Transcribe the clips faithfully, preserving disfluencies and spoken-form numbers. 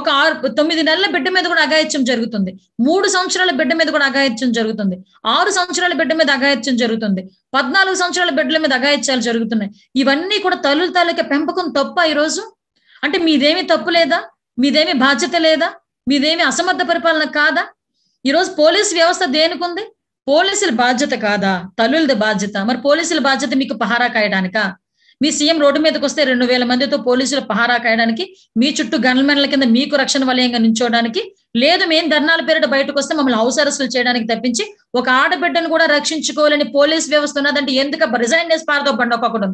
ఒక తొమ్మిది నెలల బిడ్డ మీద కూడా అగాయత్యం జరుగుతుంది, మూడు సంవత్సరాల బిడ్డ మీద కూడా అగాయత్యం జరుగుతుంది, ఆరు సంవత్సరాల బిడ్డ మీద అగాయత్యం జరుగుతుంది, పద్నాలుగు సంవత్సరాల బిడ్డల మీద అగాయత్యాలు జరుగుతున్నాయి. ఇవన్నీ కూడా తల్లుల తాలూకా పెంపకం తప్ప ఈ రోజు? అంటే మీదేమీ తప్పు లేదా? మీదేమీ బాధ్యత లేదా? మీదేమీ అసమర్థ పరిపాలన కాదా? ఈ రోజు పోలీస్ వ్యవస్థ దేనికి ఉంది? పోలీసుల బాధ్యత కాదా? తల్లులది బాధ్యత. మరి పోలీసుల బాధ్యత మీకు పహారా కాయడానికా? మీ సీఎం రోడ్డు మీదకి వస్తే రెండు వేల మందితో పోలీసులు పహారా కాయడానికి, మీ చుట్టూ గన్మెన్ల కింద మీకు రక్షణ వలయంగా నించోడానికి, లేదు మేము ధర్నాల పేరిట బయటకు వస్తే మమ్మల్ని హౌస్ అరెస్టులు చేయడానికి తప్పించి ఒక ఆడబిడ్డను కూడా రక్షించుకోవాలని పోలీస్ వ్యవస్థ ఉన్నదంటే ఎందుకు రిజైన్ చేసి పారదోబ్బండి ఒక్కొక్కడు?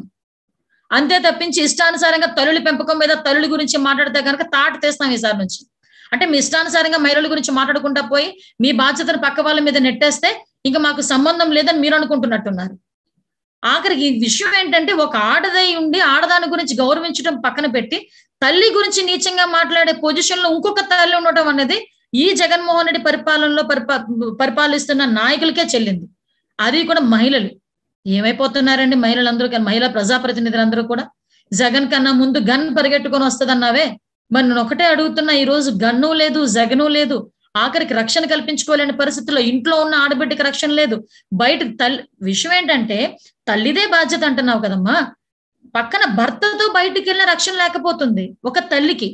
అంతే తప్పించి ఇష్టానుసారంగా తల్లుల పెంపకం మీద తల్లుల గురించి మాట్లాడితే కనుక తాటు తీస్తాం ఈసారి నుంచి. అంటే మీ ఇష్టానుసారంగా మహిళల గురించి మాట్లాడుకుంటా పోయి మీ బాధ్యతను పక్క వాళ్ళ మీద నెట్టేస్తే ఇంకా మాకు సంబంధం లేదని మీరు అనుకుంటున్నట్టున్నారు. ఆఖరికి ఈ విషయం ఏంటంటే ఒక ఆడదై ఉండి ఆడదాని గురించి గౌరవించడం పక్కన పెట్టి తల్లి గురించి నీచంగా మాట్లాడే పొజిషన్ లో ఇంకొక తల్లి ఉండటం అనేది ఈ జగన్మోహన్ రెడ్డి పరిపాలనలో పరిపా పరిపాలిస్తున్న నాయకులకే చెల్లింది, అది కూడా మహిళలు. ఏమైపోతున్నారండి మహిళలందరూ, మహిళా ప్రజాప్రతినిధులందరూ కూడా? జగన్ కన్నా ముందు గన్ పరిగెట్టుకొని వస్తదన్నావే, మరి నేను ఒకటే అడుగుతున్నా, ఈ రోజు గన్ను లేదు జగను లేదు, ఆఖరికి రక్షణ కల్పించుకోలేని పరిస్థితుల్లో ఇంట్లో ఉన్న ఆడబిడ్డకి రక్షణ లేదు, బయట తల్లి. విషయం ఏంటంటే తల్లిదే బాధ్యత అంటున్నావు కదమ్మా, పక్కన భర్తతో బయటికి వెళ్ళిన రక్షణ లేకపోతుంది ఒక తల్లికి,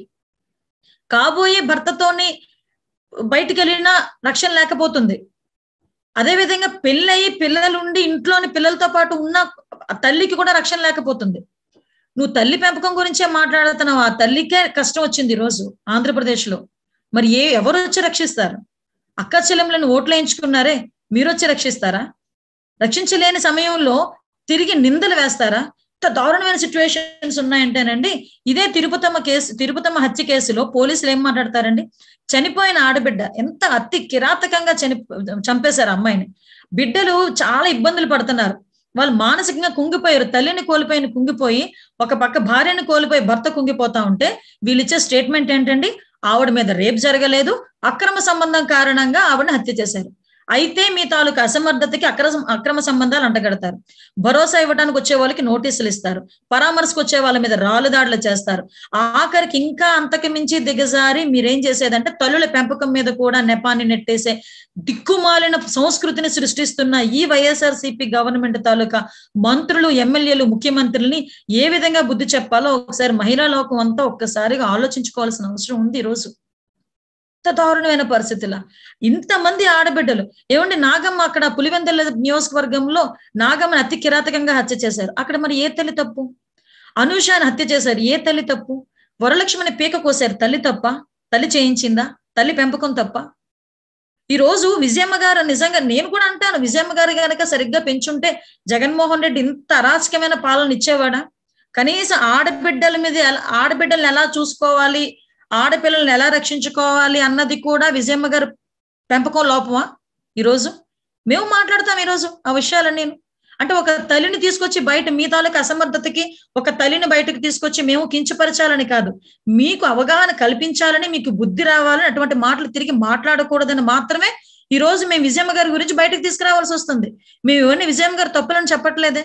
కాబోయే భర్తతోని బయటికి వెళ్ళిన రక్షణ లేకపోతుంది, అదేవిధంగా పెళ్ళయి పిల్లలు ఉండి ఇంట్లోని పిల్లలతో పాటు ఉన్న తల్లికి కూడా రక్షణ లేకపోతుంది. నువ్వు తల్లి పెంపకం గురించే మాట్లాడుతున్నావు, ఆ తల్లికే కష్టం వచ్చింది ఈరోజు ఆంధ్రప్రదేశ్ లో. మరి ఏ ఎవరు వచ్చి రక్షిస్తారు? అక్క చెల్లెములను ఓట్లు వేయించుకున్నారే, మీరు వచ్చి రక్షిస్తారా? రక్షించలేని సమయంలో తిరిగి నిందలు వేస్తారా? ఇంత దారుణమైన సిచ్యువేషన్స్ ఉన్నాయంటేనండి. ఇదే తిరుపతమ్మ కేసు, తిరుపతమ్మ హత్య కేసులో పోలీసులు ఏం మాట్లాడతారండి? చనిపోయిన ఆడబిడ్డ ఎంత అతి కిరాతకంగా చని చంపేశారు అమ్మాయిని, బిడ్డలు చాలా ఇబ్బందులు పడుతున్నారు, వాళ్ళు మానసికంగా కుంగిపోయారు, తల్లిని కోల్పోయిన కుంగిపోయి, ఒక పక్క భార్యను కోల్పోయి భర్త కుంగిపోతా ఉంటే వీళ్ళిచ్చే స్టేట్మెంట్ ఏంటండి? ఆవిడ మీద రేప్ జరగలేదు, అక్రమ సంబంధం కారణంగా ఆవిడని హత్య చేశారు. అయితే మీ తాలూకు అసమర్థతకి అక్రమ అక్రమ సంబంధాలు అంటగడతారు, భరోసా ఇవ్వడానికి వచ్చే వాళ్ళకి నోటీసులు ఇస్తారు, పరామర్శకు వచ్చే వాళ్ళ మీద రాళ్ళు దాడులు చేస్తారు, ఆఖరికి ఇంకా అంతకు మించి దిగజారి మీరేం చేసేదంటే తల్లుల పెంపకం మీద కూడా నెపాన్ని నెట్టేసే దిక్కుమాలిన సంస్కృతిని సృష్టిస్తున్న ఈ వైఎస్ఆర్సీపీ గవర్నమెంట్ తాలూకా మంత్రులు, ఎమ్మెల్యేలు, ముఖ్యమంత్రుల్ని ఏ విధంగా బుద్ధి చెప్పాలో ఒకసారి మహిళా లోకం అంతా ఒక్కసారిగా ఆలోచించుకోవాల్సిన అవసరం ఉంది ఈరోజు. ఇంత దారుణమైన పరిస్థితుల ఇంతమంది ఆడబిడ్డలు. ఏమండి నాగమ్మ అక్కడ పులివెందుల నియోజకవర్గంలో నాగమ్మని అతి కిరాతకంగా హత్య చేశారు, అక్కడ మరి ఏ తల్లి తప్పు? అనూషాని హత్య చేశారు, ఏ తల్లి తప్పు? వరలక్ష్మిని పీక కోసారు, తల్లి తప్ప? తల్లి చేయించిందా? తల్లి పెంపకం తప్ప? ఈ రోజు విజయమ్మ గారు నిజంగా నేను కూడా అంటాను, విజయమ్మ గారు కనుక సరిగ్గా పెంచుంటే జగన్మోహన్ రెడ్డి ఇంత అరాచకమైన పాలన ఇచ్చేవాడా? కనీసం ఆడబిడ్డల మీద ఆడబిడ్డలను ఎలా చూసుకోవాలి, ఆడపిల్లల్ని ఎలా రక్షించుకోవాలి అన్నది కూడా విజయమ్మ గారు పెంపకం లోపమా? ఈరోజు మేము మాట్లాడతాం ఈరోజు ఆ విషయాలని. నేను అంటే ఒక తల్లిని తీసుకొచ్చి బయట మీ తాలూకు అసమర్థతకి ఒక తల్లిని బయటకు తీసుకొచ్చి మేము కించపరచాలని కాదు, మీకు అవగాహన కల్పించాలని, మీకు బుద్ధి రావాలని, అటువంటి మాటలు తిరిగి మాట్లాడకూడదని మాత్రమే ఈ రోజు మేము విజయమ్మ గారి గురించి బయటకు తీసుకురావాల్సి వస్తుంది. మేము ఇవన్నీ విజయమ్మ గారు తప్పులను చెప్పట్లేదే,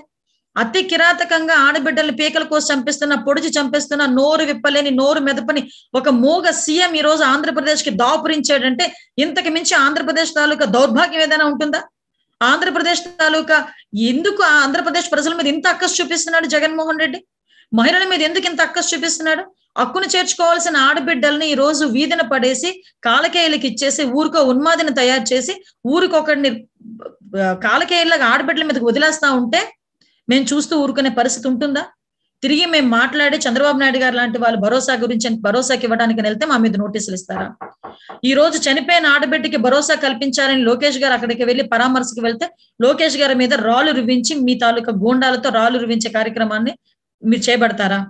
అతి కిరాతకంగా ఆడబిడ్డల్ని పీకల కోసం చంపిస్తున్న, పొడిచి చంపిస్తున్న, నోరు విప్పలేని, నోరు మెదపని ఒక మూగ సీఎం ఈ రోజు ఆంధ్రప్రదేశ్ కి దాపురించాడంటే ఇంతకు మించి ఆంధ్రప్రదేశ్ తాలూకా దౌర్భాగ్యం ఏదైనా ఉంటుందా? ఆంధ్రప్రదేశ్ తాలూకా ఎందుకు ఆంధ్రప్రదేశ్ ప్రజల మీద ఇంత అక్కసు చూపిస్తున్నాడు జగన్మోహన్ రెడ్డి? మహిళల మీద ఎందుకు ఇంత అక్కసు చూపిస్తున్నాడు? హక్కును చేర్చుకోవాల్సిన ఆడబిడ్డల్ని ఈ రోజు వీధిన పడేసి కాలకేయులకు ఇచ్చేసి ఊరికో ఉన్మాదిని తయారు చేసి ఊరికొకడిని కాలకేయులాగా ఆడబిడ్డల మీదకి వదిలేస్తా ఉంటే మేము చూస్తూ ఊరుకునే పరిస్థితి ఉంటుందా? తిరిగి మేము మాట్లాడి చంద్రబాబు నాయుడు గారు లాంటి వాళ్ళు భరోసా గురించి భరోసాకి ఇవ్వడానికి వెళ్తే మా మీద నోటీసులు ఇస్తారా? ఈ రోజు చనిపోయిన ఆడబిడ్డకి భరోసా కల్పించాలని లోకేష్ గారు అక్కడికి వెళ్ళి పరామర్శకు వెళ్తే లోకేష్ గారి మీద రాళ్ళు రువించి మీ తాలూకా గూండాలతో రాళ్ళు రువించే కార్యక్రమాన్ని మీరు చేయబడతారా?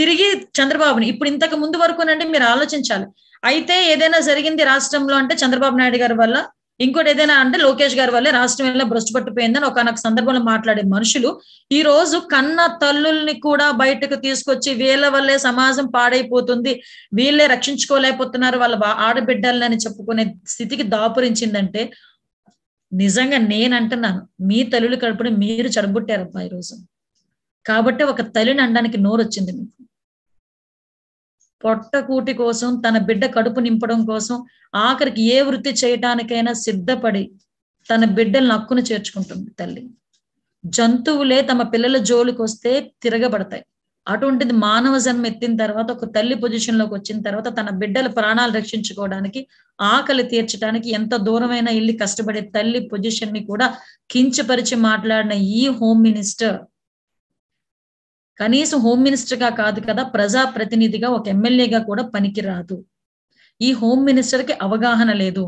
తిరిగి చంద్రబాబుని ఇప్పుడు ఇంతకు ముందు వరకునండి మీరు ఆలోచించాలి. అయితే ఏదైనా జరిగింది రాష్ట్రంలో అంటే చంద్రబాబు నాయుడు గారి వల్ల, ఇంకోటి ఏదైనా అంటే లోకేష్ గారి వల్లే రాష్ట్రం ఎలా భ్రష్టు పట్టిపోయిందని ఒకనొక సందర్భంలో మాట్లాడే మనుషులు ఈ రోజు కన్న తల్లుల్ని కూడా బయటకు తీసుకొచ్చి వీళ్ళ వల్లే సమాజం పాడైపోతుంది, వీళ్ళే రక్షించుకోలేకపోతున్నారు వాళ్ళ ఆడబిడ్డలని అని చెప్పుకునే స్థితికి దాపురించిందంటే నిజంగా నేను అంటున్నాను మీ తల్లులు కడుపుని మీరు చెడగొట్టారబ్బా ఈరోజు. కాబట్టి ఒక తల్లిని అనడానికి నోరు వచ్చింది మీకు. పొట్టకూటి కోసం తన బిడ్డ కడుపు నింపడం కోసం ఆఖరికి ఏ వృత్తి చేయడానికైనా సిద్ధపడి తన బిడ్డల్ని అక్కున చేర్చుకుంటుంది తల్లి. జంతువులే తమ పిల్లల జోలికి వస్తే తిరగబడతాయి. అటువంటిది మానవ జన్మ ఎత్తిన తర్వాత ఒక తల్లి పొజిషన్ లోకి వచ్చిన తర్వాత తన బిడ్డల ప్రాణాలు రక్షించుకోవడానికి ఆకలి తీర్చడానికి ఎంత దూరమైన ఇల్లు కష్టపడే తల్లి పొజిషన్ ని కూడా కించపరిచి మాట్లాడిన ఈ హోమ్ మినిస్టర్, కనీసం హోమ్ మినిస్టర్ గా కాదు కదా ప్రజా ప్రతినిధిగా ఒక ఎమ్మెల్యేగా కూడా పనికిరాదు. ఈ హోమ్ మినిస్టర్ కి అవగాహన లేదు.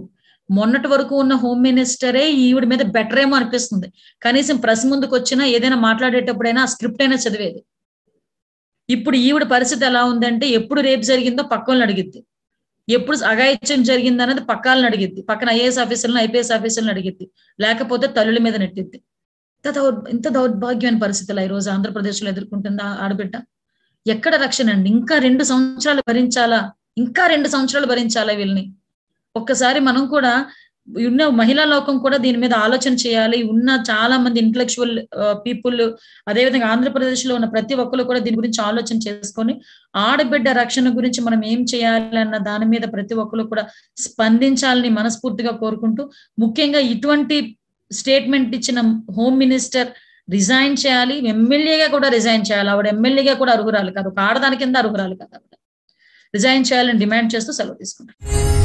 మొన్నటి వరకు ఉన్న హోమ్ మినిస్టరే ఈవిడ మీద బెటర్ ఏమో అనిపిస్తుంది. కనీసం ప్రెస్ ముందుకు వచ్చినా ఏదైనా మాట్లాడేటప్పుడైనా స్క్రిప్ట్ అయినా చదివేది. ఇప్పుడు ఈవిడ పరిస్థితి ఎలా ఉందంటే ఎప్పుడు రేపు జరిగిందో పక్కలను అడిగిద్ది, ఎప్పుడు అఘాయిత్యం జరిగింది అనేది పక్కలను అడిగిద్ది, పక్కన ఐఏఎస్ ఆఫీసర్లను ఐపీఎస్ ఆఫీసర్లను అడిగిద్ది, లేకపోతే తల్లుల మీద నెట్టిద్ది. ఇంత దౌర్ ఇంత దౌర్భాగ్యమైన పరిస్థితులు ఈ రోజు ఆంధ్రప్రదేశ్లో ఎదుర్కొంటుంది ఆడబిడ్డ. ఎక్కడ రక్షణ అండి? ఇంకా రెండు సంవత్సరాలు భరించాలా? ఇంకా రెండు సంవత్సరాలు భరించాలా వీళ్ళని? ఒక్కసారి మనం కూడా ఉన్న మహిళా లోకం కూడా దీని మీద ఆలోచన చేయాలి. ఉన్న చాలా మంది ఇంటలెక్చువల్ పీపుల్, అదేవిధంగా ఆంధ్రప్రదేశ్ లో ఉన్న ప్రతి ఒక్కరు కూడా దీని గురించి ఆలోచన చేసుకొని ఆడబిడ్డ రక్షణ గురించి మనం ఏం చేయాలి అన్న దాని మీద ప్రతి ఒక్కరు కూడా స్పందించాలని మనస్ఫూర్తిగా కోరుకుంటూ, ముఖ్యంగా ఇటువంటి స్టేట్మెంట్ ఇచ్చిన హోమ్ మినిస్టర్ రిజైన్ చేయాలి, ఎమ్మెల్యేగా కూడా రిజైన్ చేయాలి. ఆవిడ ఎమ్మెల్యేగా కూడా అర్హురాలు కాదు, ఒక ఆడదాని కింద అర్హురాలు కాదు. రిజైన్ చేయాలని డిమాండ్ చేస్తూ సెలవు తీసుకుంటారు.